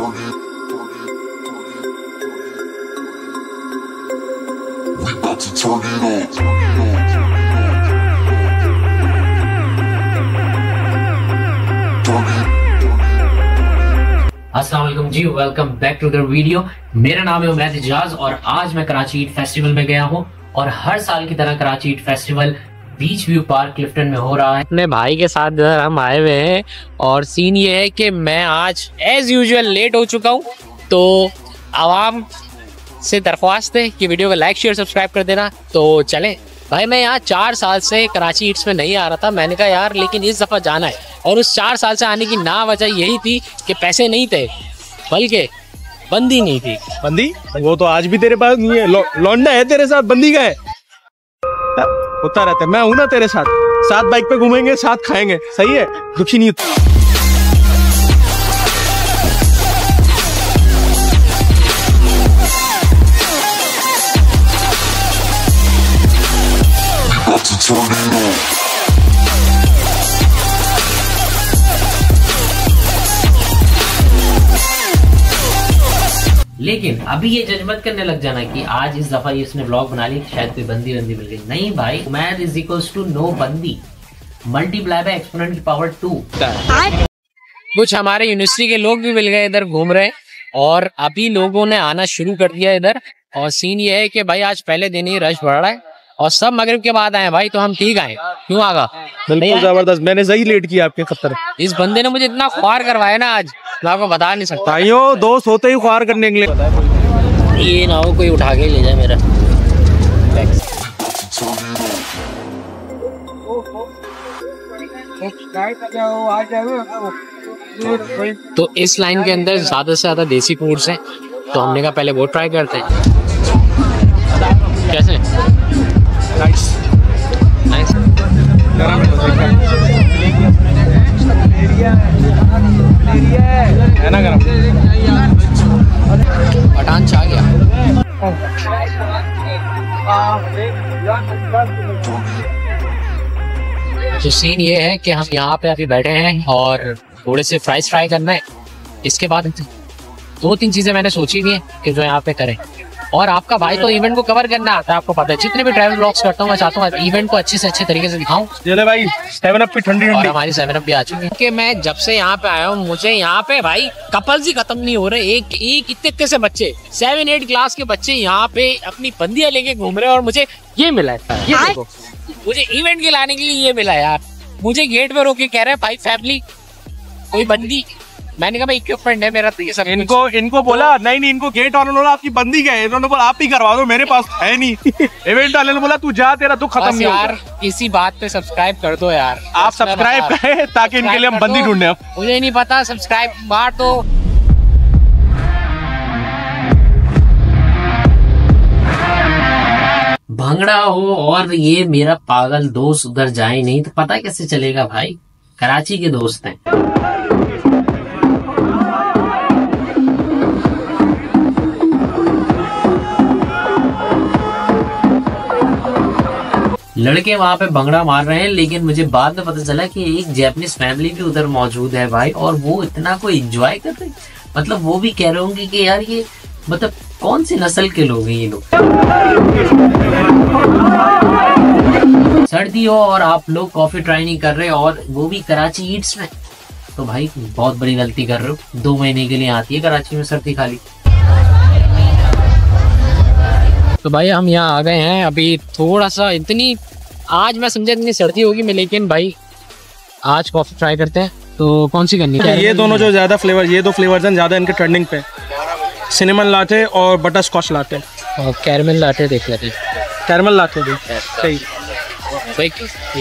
अस्सलाम वालेकुम जी, welcome back to the video. मेरा नाम है उमैद इजाज और आज मैं कराची ईट फेस्टिवल में गया हूँ। और हर साल की तरह Karachi eat festival beach view park Clifton में हो रहा है। अपने भाई के साथ हम आए हुए हैं और सीन ये है कि मैं आज एज यूजुअल लेट हो चुका हूँ, तो आवाम से दरख्वास्त है कि वीडियो को लाइक शेयर सब्सक्राइब कर देना। तो चलें भाई, मैं यहाँ 4 साल से कराची ईट्स में नहीं आ रहा था। मैंने कहा यार लेकिन इस दफ़ा जाना है, और उस 4 साल से आने की ना वजह यही थी कि पैसे नहीं थे, बल्कि बंदी नहीं थी। बंदी वो तो आज भी तेरे पास नहीं है, लौंडा है तेरे साथ, बंदी का है, होता रहता है। मैं हूँ ना तेरे साथ, साथ बाइक पे घूमेंगे, साथ खाएंगे, सही है, दुखी नहीं होता। लेकिन अभी ये जजमेंट करने लग जाना कि आज इस दफा ये उसने व्लॉग बना ली, शायद कोई बंदी बंदी मिल गई। नहीं भाई, man is equals to no बंदी मल्टीप्लाई बाय एक्सपोनेंट की पावर 2। कुछ हमारे यूनिवर्सिटी के लोग भी मिल गए, इधर घूम रहे, और अभी लोगों ने आना शुरू कर दिया इधर। और सीन ये है कि भाई आज पहले दिन ही रश बढ़ रहा है और सब मगरिब के बाद आए भाई, तो हम ठीक आए, क्यों आगा बिल्कुल जबरदस्त। मैंने सही लेट किया आपके खतर, इस बंदे ने मुझे इतना ख्वार करवाया ना आज, मैं आपको बता नहीं सकता। भाइयों दोस्त होते ही ख्वार करने के लिए, ये ना हो कोई उठा के ले जाए मेरा। तो इस लाइन के अंदर ज्यादा से ज्यादा देसी फूड्स हैं, तो हमने कहा पहले वो ट्राई करते हैं। कैसे नाइस नाइस है ना, गरम पठान छा गया। तो सीन ये है कि हम यहाँ पे अभी बैठे हैं और थोड़े से फ्राइज फ्राई करना है। इसके बाद 2-3 चीजें मैंने सोची भी है कि जो यहाँ पे करें। और आपका भाई तो इवेंट को कवर करना आता है, आपको पता है। जितने भी ट्रैवल ब्लॉग्स करता हूँ मैं चाहता हूँ इवेंट को अच्छे से अच्छे तरीके से दिखाऊं। चले भाई, 7 अप पे ठंडी ठंडी, हमारी 7 अप भी आ चुकी है। कि मैं जब से यहाँ पे आया हूँ, मुझे यहाँ पे भाई कपल्स ही खत्म नहीं हो रहे। एक इतने से बच्चे 7-8 क्लास के बच्चे यहाँ पे अपनी बंदियाँ लेके घूम रहे हैं, और मुझे ये मिला है, ये देखो मुझे इवेंट के लाने के लिए ये मिला यार। मुझे गेट पे रोके कह रहे हैं भाई फैमिली कोई बंदी, मैंने कहा भाई इक्विपमेंट है मेरा, तो ये सब इनको बोला नहीं नहीं, इनको गेट वालों ने बोला आपकी बंदी क्या है, इन्होंने बोला आप ही करवा दो, मेरे पास है नहीं। इवेंट वाले ने बोला तू जा, तेरा दुख खत्म नहीं यार। इसी बात पे सब्सक्राइब कर दो यार, आप सब्सक्राइब करें ताकि इनके लिए हम बंदी ढूंढने। अब मुझे नहीं पता, सब्सक्राइब मार दो। भंगड़ा हो और ये मेरा पागल दोस्त उधर जाए नहीं तो पता कैसे चलेगा भाई, कराची के दोस्त हैं। लड़के वहाँ पे भंगड़ा मार रहे हैं, लेकिन मुझे बाद में पता चला कि एक जैपनीज फैमिली भी उधर मौजूद है भाई, और वो इतना को एंजॉय कर रहे, मतलब वो भी कह रहे होंगे कि यार ये मतलब कौन सी नस्ल के लोग हैं ये लोग। सर्दी हो और आप लोग कॉफी ट्राई नहीं कर रहे, और वो भी कराची ईट्स में, तो भाई बहुत बड़ी गलती कर रहे हो। 2 महीने के लिए आती है कराची में सर्दी खाली। तो भाई हम यहाँ आ गए हैं, अभी थोड़ा सा इतनी आज मैं समझा इतनी सर्दी होगी मैं, लेकिन भाई आज कॉफी ट्राई करते हैं। तो कौन सी करनी है? ये दोनों जो ज़्यादा फ्लेवर, ये 2 फ्लेवर्स हैं ज़्यादा इनके ट्रेंडिंग पे, सिनेमन लाटे और बटर स्कॉच लाटे, और कैरमल लाटे देख लेते। कैरमल लाटे भी सही भाई। फिट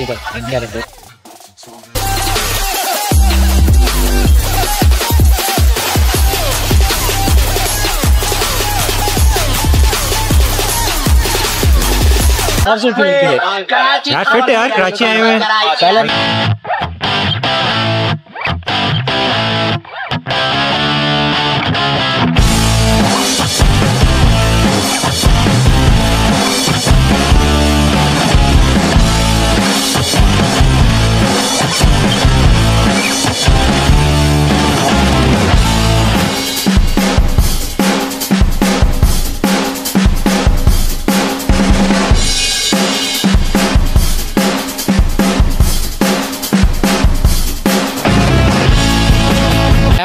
यार, कराची आए हुए हैं।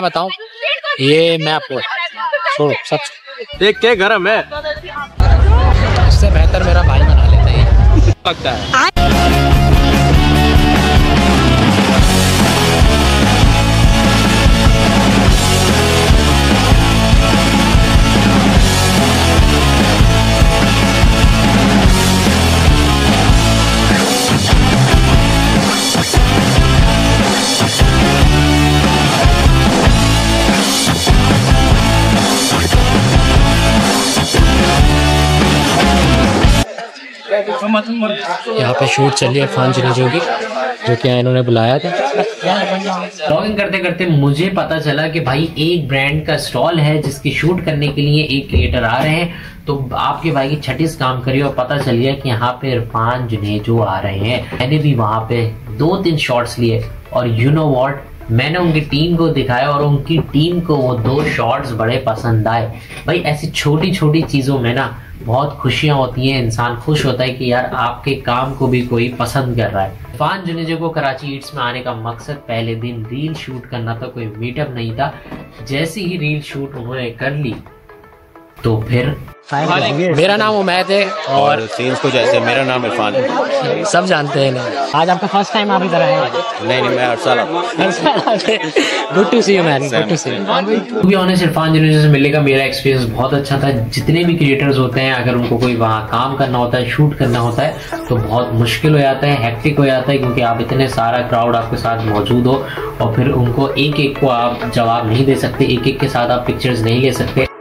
बताऊं, ये मैं आपको छोड़ो सब देख के गरम है, इससे बेहतर मेरा भाई बना लेता है लगता है। यहाँ पे शूट चल रही है इरफान जुनेजो की, जो कि इन्होंने बुलाया था। ब्लॉगिंग करते करते मुझे पता चला कि भाई एक ब्रांड का स्टॉल है जिसकी शूट करने के लिए एक क्रिएटर आ रहे हैं, तो आपके भाई की छठीस काम करिए। और पता चल गया कि यहाँ पे इरफान जुनेजो आ रहे हैं। मैंने भी वहाँ पे 2-3 शॉट्स लिए और यू नो वॉट, मैंने उनकी टीम को दिखाया और उनकी टीम को वो 2 शॉट्स बड़े पसंद आए। भाई ऐसी छोटी छोटी चीज़ों में ना बहुत खुशियां होती हैं, इंसान खुश होता है कि यार आपके काम को भी कोई पसंद कर रहा है। इरफान जुनेजो को कराची ईट्स में आने का मकसद पहले दिन रील शूट करना था, कोई मीटअप नहीं था। जैसे ही रील शूट उन्होंने कर ली तो फिर मेरा नाम उमैद है और सीन्स को जैसे मेरा नाम इरफान है, सब जानते हैं ना। आज आपका फर्स्ट टाइम आप इधर आए? नहीं, मैं हर साल good to see you man, good to see you. To be honest, Irfan Junejo से मिलने का मेरा एक्सपीरियंस बहुत अच्छा था। जितने भी क्रिएटर्स होते हैं, अगर उनको कोई वहाँ काम करना होता है, शूट करना होता है, तो बहुत मुश्किल हो जाता है, हेक्टिक हो जाता है, क्योंकि आप इतने सारा क्राउड आपके साथ मौजूद हो और फिर उनको एक एक को आप जवाब नहीं दे सकते, एक एक के साथ आप पिक्चर्स नहीं ले सकते।